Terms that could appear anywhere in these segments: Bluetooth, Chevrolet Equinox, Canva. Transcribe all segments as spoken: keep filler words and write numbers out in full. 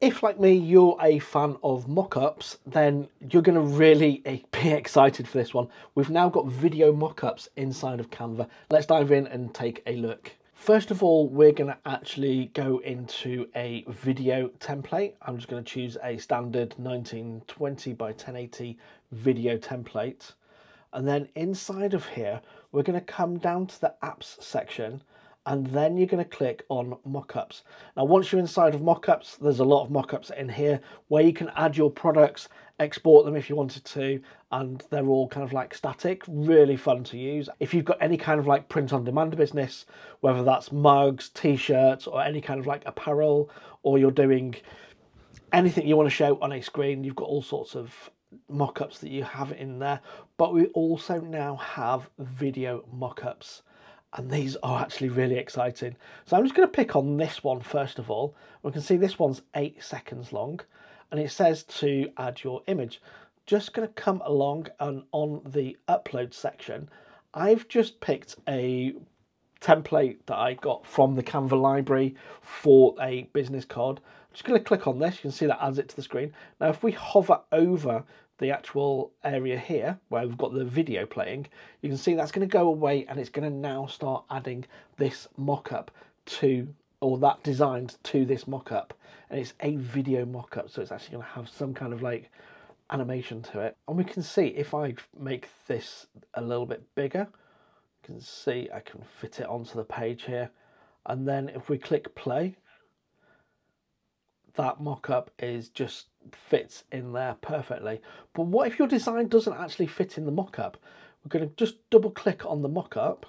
If, like me, you're a fan of mock-ups, then you're going to really be excited for this one. We've now got video mock-ups inside of Canva. Let's dive in and take a look. First of all, we're going to actually go into a video template. I'm just going to choose a standard nineteen twenty by ten eighty video template. And then inside of here, we're going to come down to the apps section, and then you're going to click on mockups. Now, once you're inside of mockups, there's a lot of mockups in here where you can add your products, export them if you wanted to, and they're all kind of like static, really fun to use. If you've got any kind of like print on demand business, whether that's mugs, t-shirts, or any kind of like apparel, or you're doing anything you want to show on a screen, you've got all sorts of mockups that you have in there. But we also now have video mockups, and these are actually really exciting. So I'm just going to pick on this one first of all. We can see this one's eight seconds long, and it says to add your image. Just going to come along, and on the upload section, I've just picked a template that I got from the Canva library for a business card. I'm just going to click on this. You can see that adds it to the screen. Now, if we hover over the actual area here where we've got the video playing, you can see that's going to go away, and it's going to now start adding this mock-up to, or that designed to this mock-up, and it's a video mock-up, so it's actually going to have some kind of like animation to it. And we can see if I make this a little bit bigger, you can see I can fit it onto the page here, and then if we click play, that mock-up is just fits in there perfectly. But what if your design doesn't actually fit in the mock-up? We're going to just double click on the mock-up,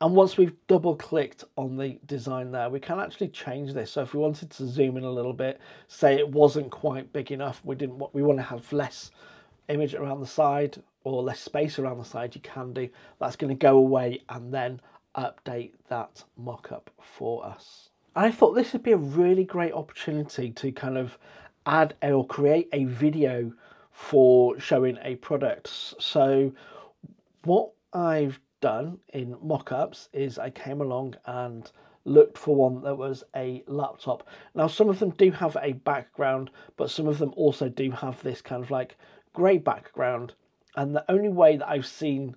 and once we've double clicked on the design there, we can actually change this. So if we wanted to zoom in a little bit, say it wasn't quite big enough, we didn't want, we want to have less image around the side or less space around the side, you can do. That's going to go away and then update that mock-up for us. I thought this would be a really great opportunity to kind of add or create a video for showing a product. So what I've done in mockups is I came along and looked for one that was a laptop. Now, some of them do have a background, but some of them also do have this kind of like grey background. And the only way that I've seen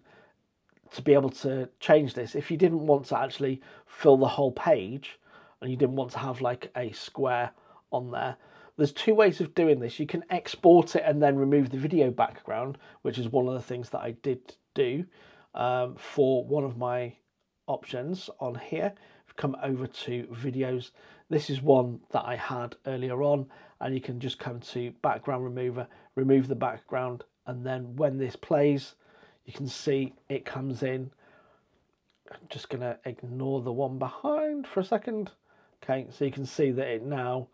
to be able to change this, if you didn't want to actually fill the whole page, and you didn't want to have like a square on there, there's two ways of doing this. You can export it and then remove the video background, which is one of the things that I did do um, for one of my options on here. I've come over to videos. This is one that I had earlier on, and you can just come to background remover, remove the background, and then when this plays, you can see it comes in. I'm just going to ignore the one behind for a second. Okay, so you can see that it now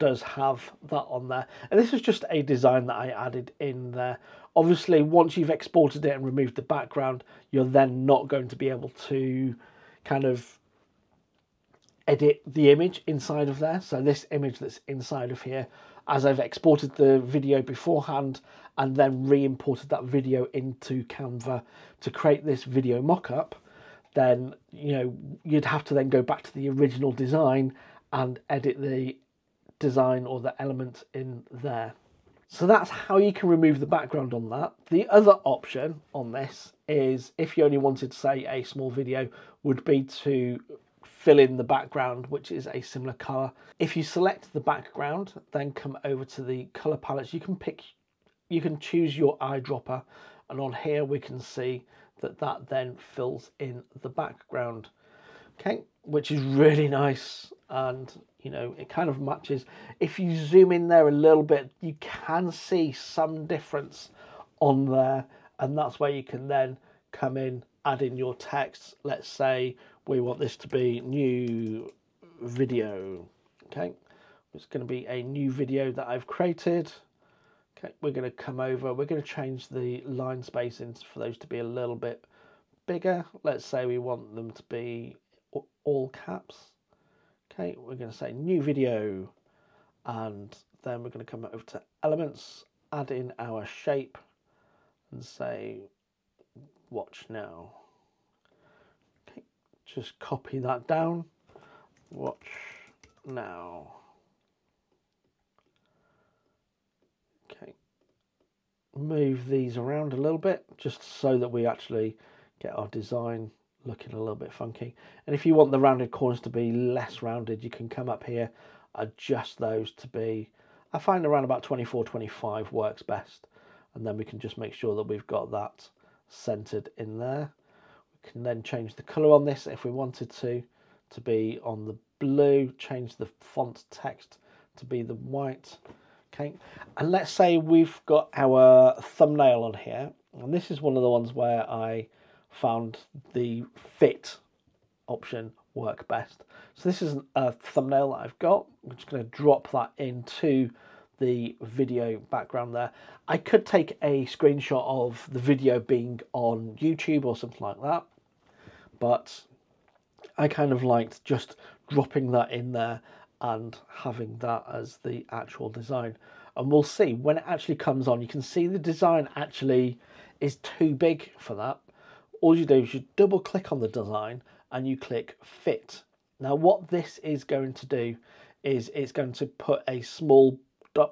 does have that on there, and this is just a design that I added in there. Obviously, once you've exported it and removed the background, you're then not going to be able to kind of edit the image inside of there. So this image that's inside of here, as I've exported the video beforehand and then re-imported that video into Canva to create this video mock-up, then, you know, you'd have to then go back to the original design and edit the design or the element in there. So that's how you can remove the background on that. The other option on this is, if you only wanted, say, a small video, would be to fill in the background, which is a similar color. If you select the background, then come over to the color palettes, you can pick, you can choose your eyedropper, and on here we can see that that then fills in the background, okay, which is really nice. And, you know, it kind of matches. If you zoom in there a little bit, you can see some difference on there, and that's where you can then come in, add in your text. Let's say we want this to be new video. Okay, it's going to be a new video that I've created. Okay, we're going to come over, we're going to change the line spacings for those to be a little bit bigger. Let's say we want them to be all caps. Okay, we're going to say new video, and then we're going to come over to elements, add in our shape, and say watch now. Okay, just copy that down, watch now. move these around a little bit just so that we actually get our design looking a little bit funky. And if you want the rounded corners to be less rounded, you can come up here, adjust those to be, I find around about twenty-four, twenty-five works best. And then we can just make sure that we've got that centered in there. We can then change the color on this if we wanted to, to be on the blue, change the font text to be the white. Okay, and let's say we've got our thumbnail on here, and this is one of the ones where I found the fit option work best. So this is a thumbnail that I've got. I'm just going to drop that into the video background there. I could take a screenshot of the video being on YouTube or something like that, but I kind of liked just dropping that in there and having that as the actual design. And we'll see when it actually comes on, you can see the design actually is too big for that. All you do is you double click on the design and you click fit. Now what this is going to do is it's going to put a small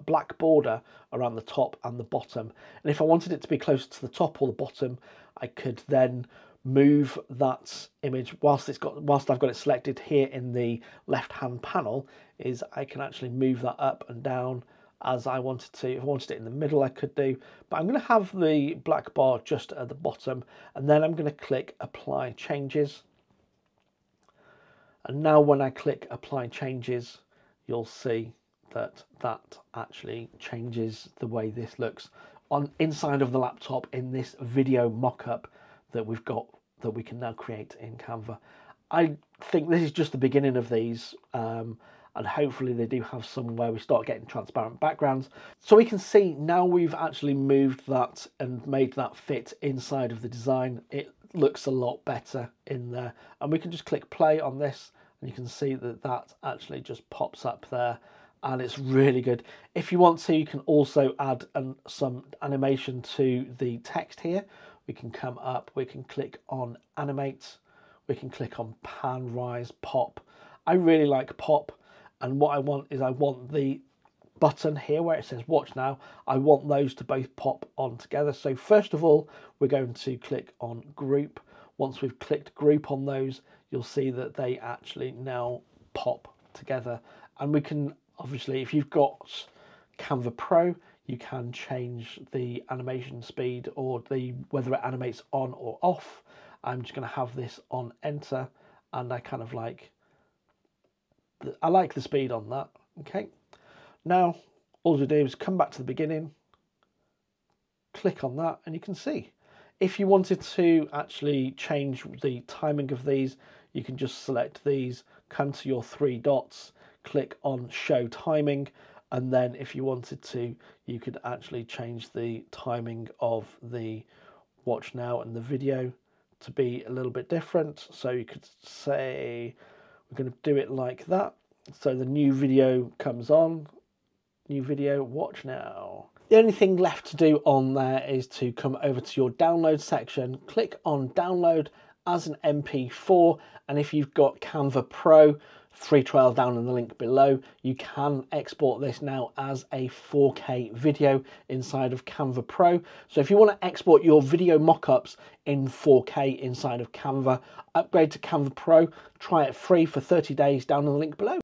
black border around the top and the bottom. And if I wanted it to be closer to the top or the bottom, I could then move that image whilst it's got whilst I've got it selected here in the left hand panel. Is I can actually move that up and down as I wanted to. If I wanted it in the middle, I could do, but I'm going to have the black bar just at the bottom, and then I'm going to click apply changes. And now when I click apply changes, you'll see that that actually changes the way this looks on inside of the laptop in this video mock-up that we've got, that we can now create in Canva. I think this is just the beginning of these, um, and hopefully they do have some where we start getting transparent backgrounds. So we can see now we've actually moved that and made that fit inside of the design. It looks a lot better in there, and we can just click play on this and you can see that that actually just pops up there, and it's really good. If you want to, you can also add an, some animation to the text here. We can come up, we can click on animate, we can click on pan, rise, pop. I really like pop, and what I want is I want the button here where it says watch now, I want those to both pop on together. So first of all, we're going to click on group. Once we've clicked group on those, you'll see that they actually now pop together. And we can obviously, if you've got Canva Pro, you can change the animation speed or the whether it animates on or off. I'm just going to have this on enter, and I kind of like, the, I like the speed on that. Okay, now all you do is come back to the beginning, click on that, and you can see. If you wanted to actually change the timing of these, you can just select these, come to your three dots, click on show timing, and then if you wanted to, you could actually change the timing of the watch now and the video to be a little bit different. So you could say we're going to do it like that, so the new video comes on, new video, watch now. The only thing left to do on there is to come over to your download section, click on download as an M P four, and if you've got Canva Pro three twelve down in the link below, you can export this now as a four K video inside of Canva Pro. So if you want to export your video mock-ups in four K inside of Canva, upgrade to Canva Pro, try it free for thirty days down in the link below.